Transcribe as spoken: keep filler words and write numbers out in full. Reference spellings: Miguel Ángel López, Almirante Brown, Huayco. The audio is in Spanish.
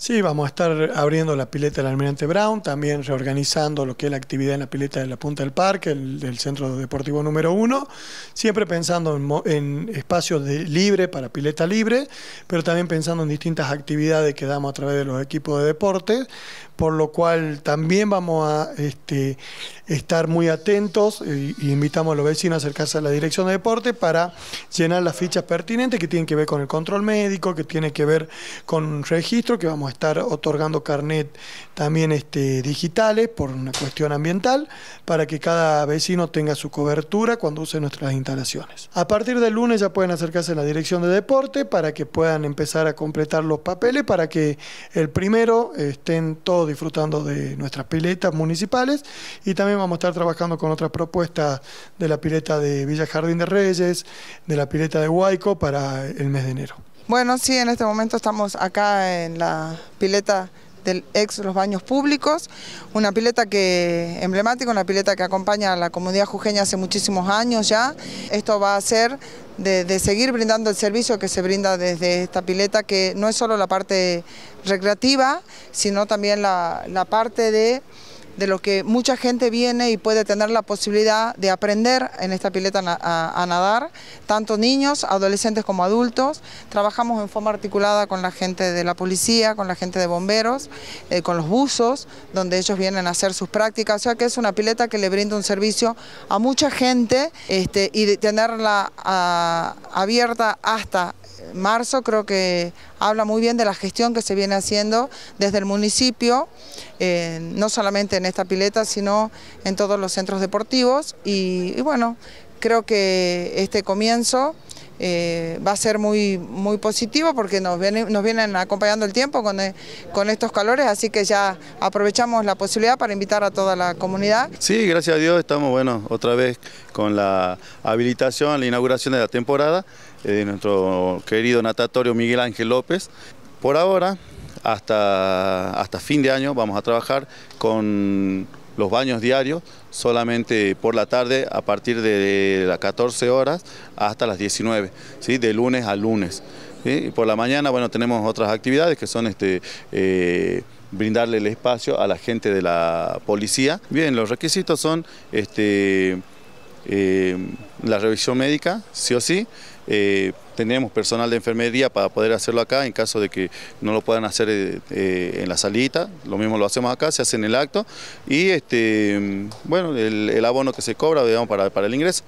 Sí, vamos a estar abriendo la pileta del Almirante Brown, también reorganizando lo que es la actividad en la pileta de la Punta del Parque, el, del Centro Deportivo número uno, siempre pensando en, en espacios de libre para pileta libre, pero también pensando en distintas actividades que damos a través de los equipos de deporte, por lo cual también vamos a este, estar muy atentos e, e invitamos a los vecinos a acercarse a la Dirección de Deporte para llenar las fichas pertinentes que tienen que ver con el control médico, que tienen que ver con registro, que vamos a estar otorgando carnet también este, digitales por una cuestión ambiental, para que cada vecino tenga su cobertura cuando use nuestras instalaciones. A partir del lunes ya pueden acercarse a la Dirección de Deporte para que puedan empezar a completar los papeles, para que el primero estén todos disfrutando de nuestras piletas municipales, y también vamos a estar trabajando con otras propuestas de la pileta de Villa Jardín de Reyes, de la pileta de Huayco para el mes de enero. Bueno, sí, en este momento estamos acá en la pileta del ex Los Baños Públicos, una pileta que emblemática, una pileta que acompaña a la comunidad jujeña hace muchísimos años ya. Esto va a ser de, de seguir brindando el servicio que se brinda desde esta pileta, que no es solo la parte recreativa, sino también la, la parte de... de lo que mucha gente viene y puede tener la posibilidad de aprender en esta pileta a, a nadar, tanto niños, adolescentes como adultos. Trabajamos en forma articulada con la gente de la policía, con la gente de bomberos, eh, con los buzos, donde ellos vienen a hacer sus prácticas. O sea que es una pileta que le brinda un servicio a mucha gente, este, y de tenerla a, abierta hasta marzo creo que habla muy bien de la gestión que se viene haciendo desde el municipio, eh, no solamente en esta pileta, sino en todos los centros deportivos, y, y bueno, creo que este comienzo eh, va a ser muy, muy positivo, porque nos, viene, nos vienen acompañando el tiempo con, con estos calores, así que ya aprovechamos la posibilidad para invitar a toda la comunidad. Sí, gracias a Dios estamos, bueno, otra vez con la habilitación, la inauguración de la temporada, de eh, nuestro querido natatorio Miguel Ángel López. Por ahora, hasta, hasta fin de año, vamos a trabajar con los baños diarios, solamente por la tarde, a partir de las catorce horas hasta las diecinueve, ¿sí? De lunes a lunes. ¿Sí? Y por la mañana, bueno, tenemos otras actividades que son este, eh, brindarle el espacio a la gente de la policía. Bien, los requisitos son este, eh, la revisión médica, sí o sí. Eh, tenemos personal de enfermería para poder hacerlo acá en caso de que no lo puedan hacer eh, en la salita, lo mismo lo hacemos acá, se hace en el acto, y este, bueno, el, el abono que se cobra, digamos, para, para el ingreso.